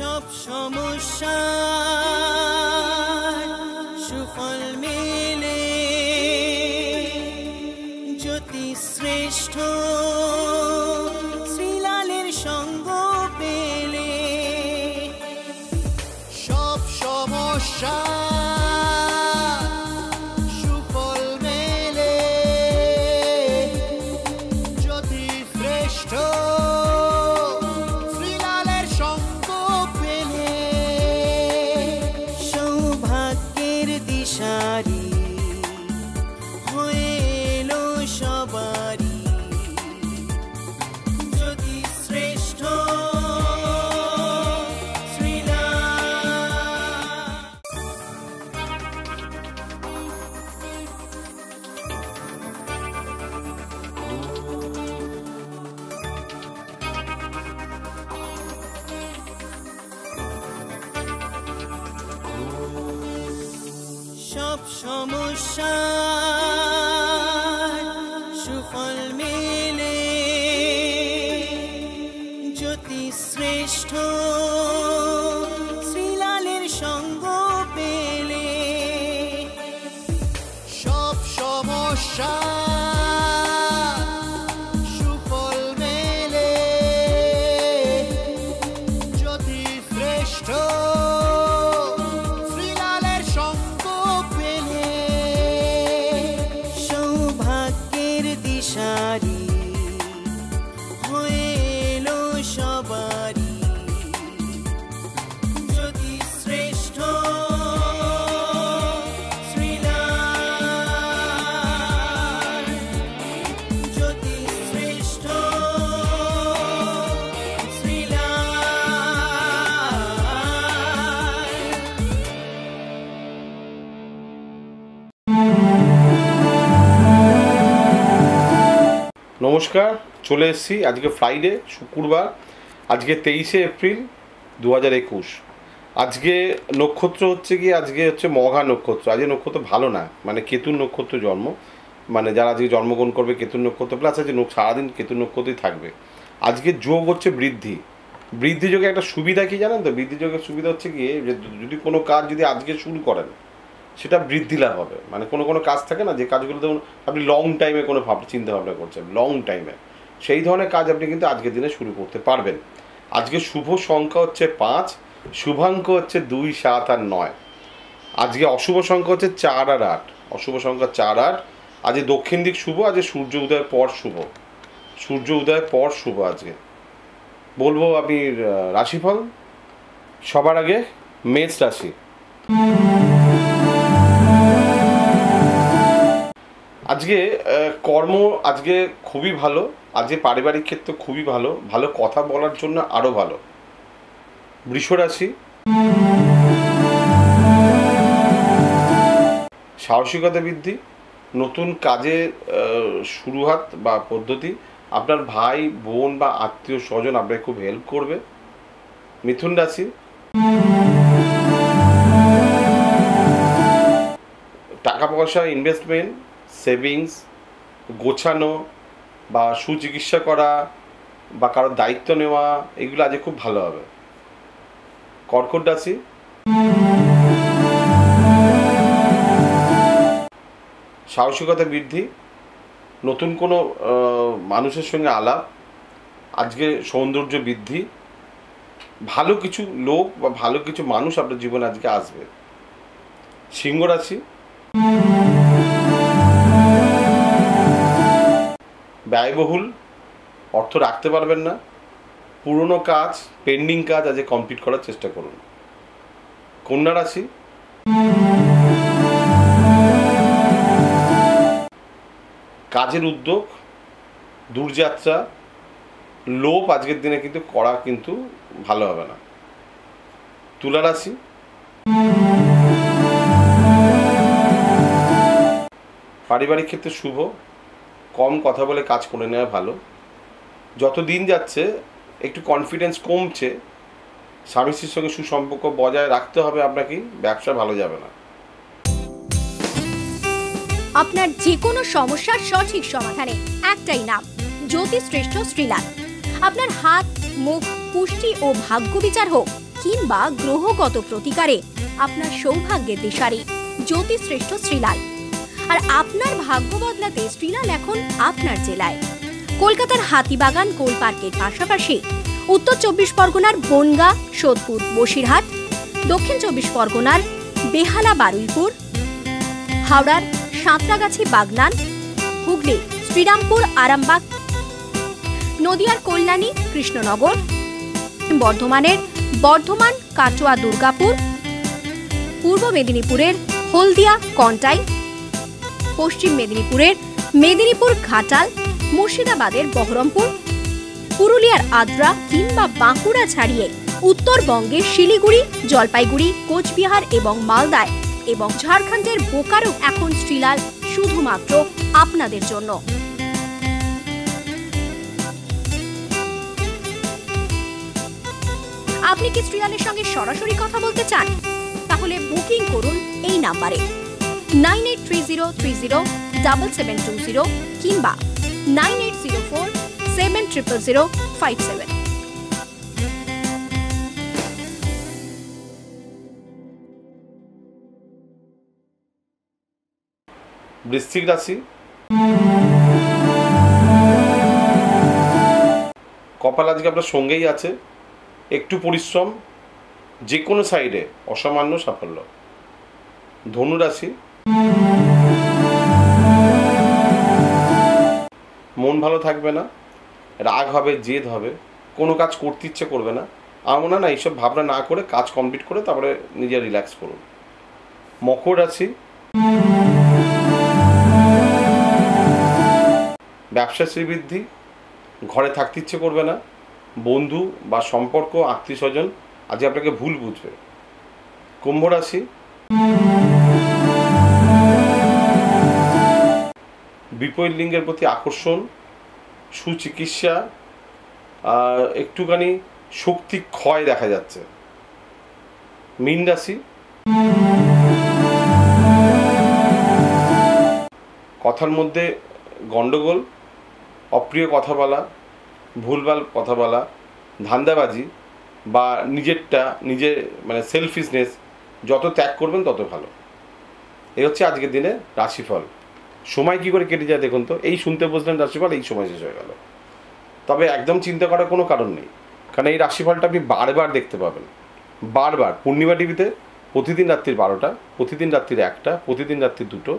সব সমস্যার সুফল মেলে জ্যোতি শ্রেষ্ঠ শ্রীলালের সঙ্গ পেলে সব সমস্যা सब समस्यार सुफल मेले ज्योति श्रेष्ठ শ্রীলালের সঙ্গ পেলে সব সমস্যা সুফল মেলে জ্যোতি শ্রেষ্ঠ सारी होएलो सबारी नमस्कार चले आज के फ्राइडे शुक्रवार आज के 23 एप्रिल 2021 आज के नक्षत्र हे कि आज के हे मघा नक्षत्र आज नक्षत्र भलो ना मैं केतुर नक्षत्र जन्म मैं जरा आज के जन्मग्रहण कर केतुर नक्षत्र प्लस आज सारा दिन केतुर नक्षत्र ही थको आज के जोग हे बृद्धि बृद्धि जोगे एक सुविधा कि जानें तो बृद्धि जोगे सुविधा हे कि जो काज जो आज के शुरू करें সেটা বৃদ্ধি লাভ হবে মানে কোন কোন কাজ থাকে না যে কাজগুলো ধরুন আপনি লং টাইমে কোনো চিন্তা ভাবনা করছেন লং টাইমে সেই ধরনের কাজ আপনি কিন্তু আজকের দিনে শুরু করতে পারবেন। আজকে শুভ সংখ্যা হচ্ছে 5 শুভাঙ্ক হচ্ছে 2 7 আর 9। আজকে অশুভ সংখ্যা হচ্ছে 4 আর 8 অশুভ সংখ্যা 4 8। আজকে দক্ষিণ দিক শুভ আজকে সূর্য উদয়ের পর শুভ সূর্য উদয়ের পর শুভ। আজকে বলবো আমি রাশিফল সবার আগে মেষ রাশি। आज के कर्म आज के खूब ही भलो आज पारिवारिक क्षेत्र खूब ही भलो भलो कथा बोलार जोन्नो आरो भलो। वृष राशि साहसिकता बृद्धि नतून काजेर शुरुआत बा पद्धति आपनार भाई बोन बा आत्मीय स्वजन आपनाके खूब हेल्प करबे। मिथुन राशि टाका पयसा इनभेस्टमेंट सेविंग्स गोछानो बा सुचिकित्सा करा बा कारो दायित्व नेवा एगुलो आज खूब भालो होबे। कर्कट राशि साहसिकता बृद्धि नतून कोनो मानुषेर संगे आलाप आज के सौंदर्य बृद्धि भालो किछु लोक बा भालो किछु मानुष आपनार जीवन आज के आसबे। सिंह राशि ব্যয়বহুল অর্থ রাখতে পারবেন না পুরনো কাজ পেন্ডিং কাজ আজ কমপ্লিট করার চেষ্টা করুন। কন্যা রাশি কাজের উদ্যোগ দূরযাত্রা লোভ আজকের দিনে কিন্তু করা কিন্তু ভালো হবে না। তুলা রাশি পারিবারিক ক্ষেত্রে শুভ कम कथा बोले काज करे नेওয়া भालो जत दिन जाच्छे एकटु कन्फिडेंस कमछे स्वामी स्त्रीर संगे सुसम्पर्क बजाय राखते होबे आपनाके व्यवसा भालो जाबे ना। आपनार जे कोनो समस्यार सठिक समाधाने एकटाई नाम ज्योतिष श्रेष्ठ শ্রীলাল। आपनार हाथ मुख पुष्टि और भाग्य विचार होक किंबा ग्रहगत प्रतिकारे आपनार सौभाग्य दिशारी ज्योतिश्रेष्ठ श्रीलाल और आपनार भाग्य बदलाते श्रीलाल एखन आपनार जेलाय कलकातार हाथीबागान कोल पार्केर पाशापाशी उत्तर चौबीस परगनार बनगा सोदपुर बसिरहाट दक्षिण चौबीस परगनार बेहाला बारुइपुर हावड़ार साঁতরাগাছি बागनान हुगली श्रीरामपुर आरामबाग नदियार कल्याणी कृष्णनगर बर्धमानेर बर्धमान काटुआ दुर्गापुर पूर्व मेदिनीपुरेर हलदिया कन्टाई पश्चिम मेदिनीपुरेर मेदिनीपुर घाटाल मुर्शिदाबादेर बहरमपुर पुरुलियार आद्रा किंबा बांकुड़ा छाड़िए उत्तरबंगे शिलीगुड़ी जलपाईगुड़ी कोचबिहार एवं मालदाय एवं झारखंडेर बोकारो एखन श्रीलाल शुधुमात्र आपनादेर जोन्नो। আপনি কি শ্রীলালের সঙ্গে সরাসরি কথা বলতে চান? তাহলে বুকিং করুন এই নম্বরে 9830307720 কিংবা 9804700057। বৃশ্চিক রাশি। কপাল আজকে আপনার সঙ্গেই আছে। একটু পরিশ্রম, যে কোনো সাইডে অসামান্য সাফল্য। ধনু রাশি। মন ভালো থাকবে না, রাগ হবে, জেদ হবে, কোনো কাজ করতে ইচ্ছে করবে না। আমরা না এইসব ভাবনা না করে কাজ কমপ্লিট করে তারপরে নিজে রিল্যাক্স করুন। মকর রাশি। ব্যবসা শ্রীবৃদ্ধি, ঘরে থাকতে ইচ্ছে করবে না। বন্ধু বা সম্পর্ক আত্মীয় স্বজন আজ আপনাকে ভুল বুঝবে। কুম্ভ রাশি। বিপরীত লিঙ্গের প্রতি আকর্ষণ, সুচিকিৎসা, একটুখানি শক্তি ক্ষয় দেখা যাচ্ছে। মীন রাশি। কথার মধ্যে গন্ডগোল, অপ্রিয় কথা বলা, ভুলভাল কথা বলা, ধান্দাবাজি বা নিজেরটা নিজে মানে সেলফিশনেস যত ত্যাগ করবেন তত ভালো। এই হচ্ছে আজকের দিনে রাশিফল। সময় কী করে কেটে যায় দেখুন তো, এই শুনতে বসলেন রাশিফল, এই সময় শেষ হয়ে গেল। তবে একদম চিন্তা করার কোনো কারণ নেই, কারণ এই রাশিফলটা আপনি বারবার দেখতে পাবেন। বারবার পূর্ণিমা টিভিতে প্রতিদিন রাত্রির 12টা, প্রতিদিন রাত্রির 1টা, প্রতিদিন রাত্রির 2টো,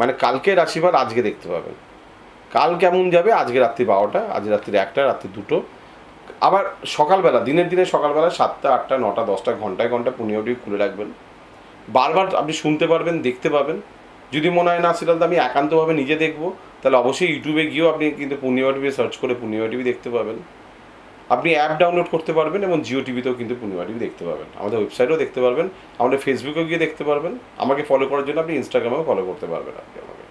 মানে কালকে রাশিফল আজকে দেখতে পাবেন। কাল কেমন যাবে আজকে রাত্রি 12টা, আজ রাত্রি 1টা, রাত্রি 2টো, আবার সকালবেলা দিনের দিনে সকালবেলা 7টা 8টা 9টা 10টা ঘন্টায় ঘন্টা পুনিওটি খুলে রাখবেন। বারবার আপনি শুনতে পারবেন, দেখতে পাবেন। যদি মনে হয় না শ্রীলাল আমি একান্তভাবে নিজে দেখব, তাহলে অবশ্যই ইউটিউবে গিয়েও আপনি কিন্তু পুনিও টিভি সার্চ করে পুনিও টিভি দেখতে পাবেন। আপনি অ্যাপ ডাউনলোড করতে পারবেন এবং জিও টিভিতেও কিন্তু পুনিও টিভি দেখতে পাবেন। আমাদের ওয়েবসাইটেও দেখতে পারবেন, আমাদের ফেসবুকেও গিয়ে দেখতে পারবেন। আমাকে ফলো করার জন্য আপনি ইনস্টাগ্রামেও ফলো করতে পারবেন। আপনি আমাকে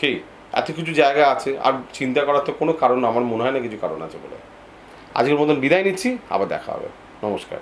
ঠিক এত কিছু জায়গা আছে, আর চিন্তা করার তো কোনো কারণ আমার মনে হয় না কিছু কারণ আছে বলে। আজকের মতন বিদায় নিচ্ছি, আবার দেখা হবে। নমস্কার।